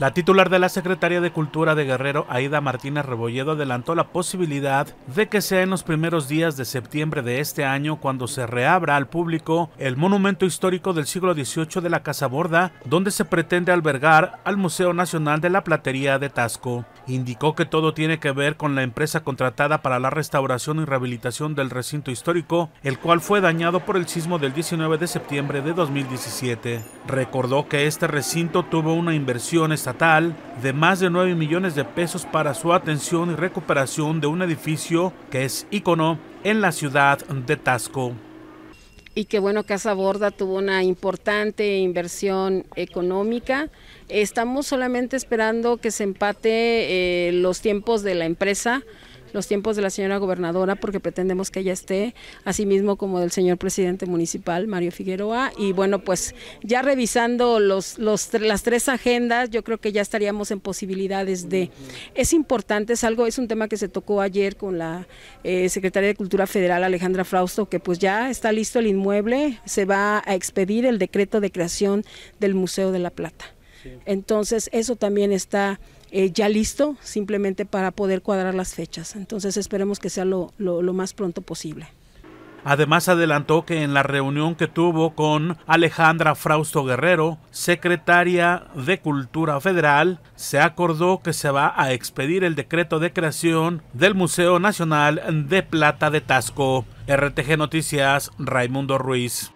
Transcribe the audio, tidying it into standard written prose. La titular de la Secretaría de Cultura de Guerrero, Aida Martínez Rebolledo, adelantó la posibilidad de que sea en los primeros días de septiembre de este año cuando se reabra al público el monumento histórico del siglo XVIII de la Casa Borda, donde se pretende albergar al Museo Nacional de la Platería de Taxco. Indicó que todo tiene que ver con la empresa contratada para la restauración y rehabilitación del recinto histórico, el cual fue dañado por el sismo del 19 de septiembre de 2017. Recordó que este recinto tuvo una inversión estatal de más de 9 millones de pesos para su atención y recuperación de un edificio que es ícono en la ciudad de Taxco. Y que bueno, Casa Borda tuvo una importante inversión económica. Estamos solamente esperando que se empate los tiempos de la empresa, los tiempos de la señora gobernadora, porque pretendemos que ella esté, así mismo como del señor presidente municipal, Mario Figueroa, y bueno, pues ya revisando las tres agendas, yo creo que ya estaríamos en posibilidades de... Es importante, es un tema que se tocó ayer con la Secretaria de Cultura Federal, Alejandra Frausto, que pues ya está listo el inmueble, se va a expedir el decreto de creación del Museo de la Plata. Entonces eso también está ya listo, simplemente para poder cuadrar las fechas. Entonces esperemos que sea lo más pronto posible. Además adelantó que en la reunión que tuvo con Alejandra Frausto Guerrero, secretaria de Cultura Federal, se acordó que se va a expedir el decreto de creación del Museo Nacional de Plata de Taxco. RTG Noticias, Raimundo Ruiz.